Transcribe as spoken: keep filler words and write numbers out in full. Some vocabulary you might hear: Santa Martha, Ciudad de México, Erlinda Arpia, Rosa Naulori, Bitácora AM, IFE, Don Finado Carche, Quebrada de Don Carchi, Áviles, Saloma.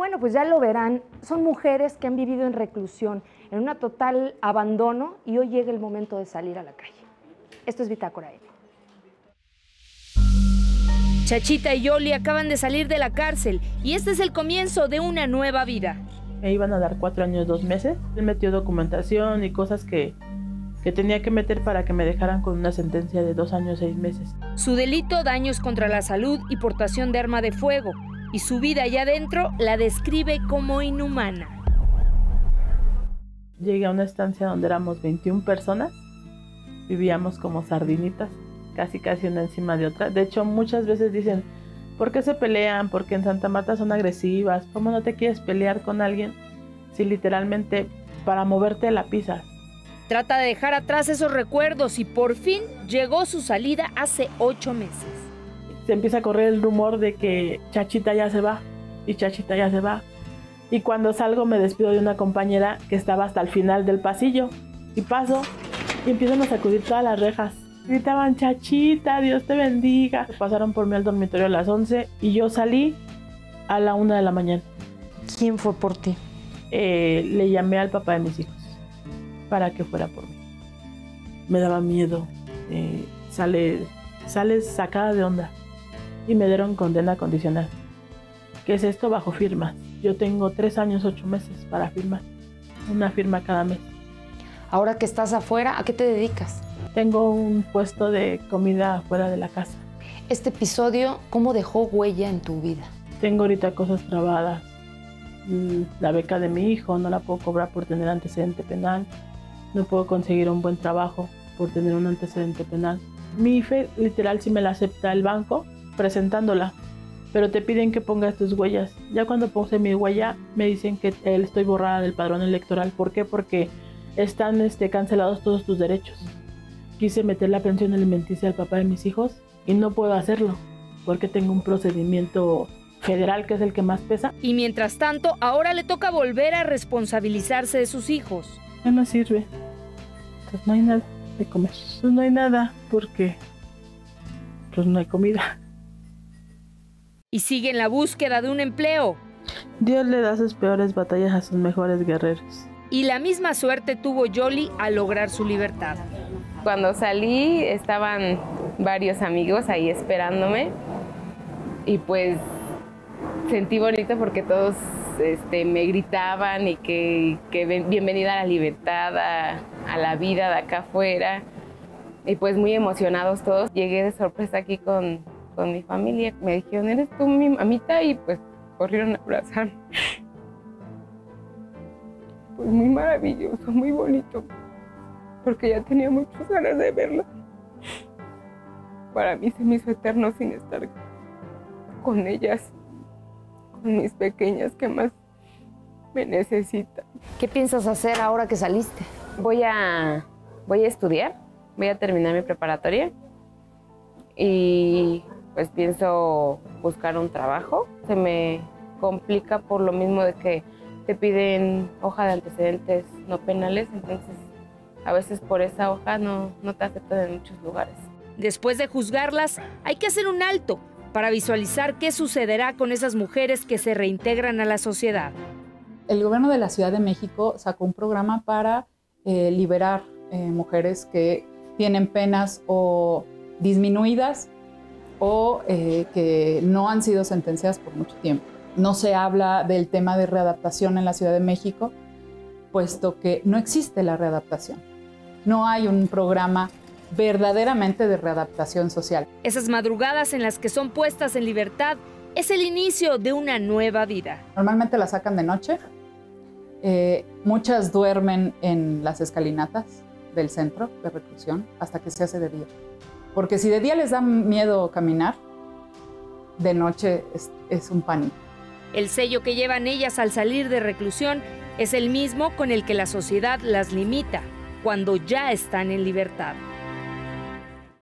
bueno, pues ya lo verán, son mujeres que han vivido en reclusión, en un total abandono, y hoy llega el momento de salir a la calle. Esto es Bitácora A M. Chachita y Yoli acaban de salir de la cárcel y este es el comienzo de una nueva vida. Me iban a dar cuatro años, dos meses. Él metió documentación y cosas que, que tenía que meter para que me dejaran con una sentencia de dos años, seis meses. Su delito, daños contra la salud y portación de arma de fuego. Y su vida allá adentro la describe como inhumana. Llegué a una estancia donde éramos veintiuna personas. Vivíamos como sardinitas, casi casi una encima de otra. De hecho, muchas veces dicen, ¿por qué se pelean? Porque en Santa Martha son agresivas. ¿Cómo no te quieres pelear con alguien si literalmente para moverte la pisas? Trata de dejar atrás esos recuerdos y por fin llegó su salida hace ocho meses. Se empieza a correr el rumor de que Chachita ya se va y Chachita ya se va. Y cuando salgo me despido de una compañera que estaba hasta el final del pasillo y paso y empiezan a sacudir todas las rejas. Gritaban, Chachita, Dios te bendiga. Pasaron por mí al dormitorio a las once y yo salí a la una de la mañana. ¿Quién fue por ti? Eh, le llamé al papá de mis hijos para que fuera por mí. Me daba miedo. Eh, sale, sales sacada de onda y me dieron condena condicional. ¿Qué es esto? Bajo firma. Yo tengo tres años, ocho meses para firmar. Una firma cada mes. Ahora que estás afuera, ¿a qué te dedicas? Tengo un puesto de comida afuera de la casa. Este episodio, ¿cómo dejó huella en tu vida? Tengo ahorita cosas trabadas. La beca de mi hijo no la puedo cobrar por tener antecedente penal. No puedo conseguir un buen trabajo por tener un antecedente penal. Mi I F E, literal, sí me la acepta el banco presentándola, pero te piden que pongas tus huellas. Ya cuando puse mi huella, me dicen que estoy borrada del padrón electoral. ¿Por qué? Porque están este, cancelados todos tus derechos. Quise meter la pensión alimenticia al papá de mis hijos y no puedo hacerlo porque tengo un procedimiento federal que es el que más pesa. Y mientras tanto, ahora le toca volver a responsabilizarse de sus hijos. No nos sirve, pues no hay nada de comer. Pues no hay nada porque pues no hay comida. Y sigue en la búsqueda de un empleo. Dios le da sus peores batallas a sus mejores guerreros. Y la misma suerte tuvo Yoli al lograr su libertad. Cuando salí estaban varios amigos ahí esperándome y pues sentí bonito porque todos este, me gritaban y que, que bienvenida a la libertad, a, a la vida de acá afuera, y pues muy emocionados todos. Llegué de sorpresa aquí con, con mi familia, me dijeron, ¿eres tú mi mamita? Y pues corrieron a abrazarme. Pues muy maravilloso, muy bonito. Porque ya tenía muchas ganas de verla. Para mí se me hizo eterno sin estar con ellas, con mis pequeñas que más me necesitan. ¿Qué piensas hacer ahora que saliste? Voy a, voy a estudiar, voy a terminar mi preparatoria y pues pienso buscar un trabajo. Se me complica por lo mismo de que te piden hoja de antecedentes no penales, entonces a veces por esa hoja no, no te aceptan en muchos lugares. Después de juzgarlas, hay que hacer un alto para visualizar qué sucederá con esas mujeres que se reintegran a la sociedad. El gobierno de la Ciudad de México sacó un programa para eh, liberar eh, mujeres que tienen penas o disminuidas o eh, que no han sido sentenciadas por mucho tiempo. No se habla del tema de readaptación en la Ciudad de México, puesto que no existe la readaptación. No hay un programa verdaderamente de readaptación social. Esas madrugadas en las que son puestas en libertad es el inicio de una nueva vida. Normalmente las sacan de noche. Eh, muchas duermen en las escalinatas del centro de reclusión hasta que se hace de día. Porque si de día les da miedo caminar, de noche es, es un pánico. El sello que llevan ellas al salir de reclusión es el mismo con el que la sociedad las limita cuando ya están en libertad.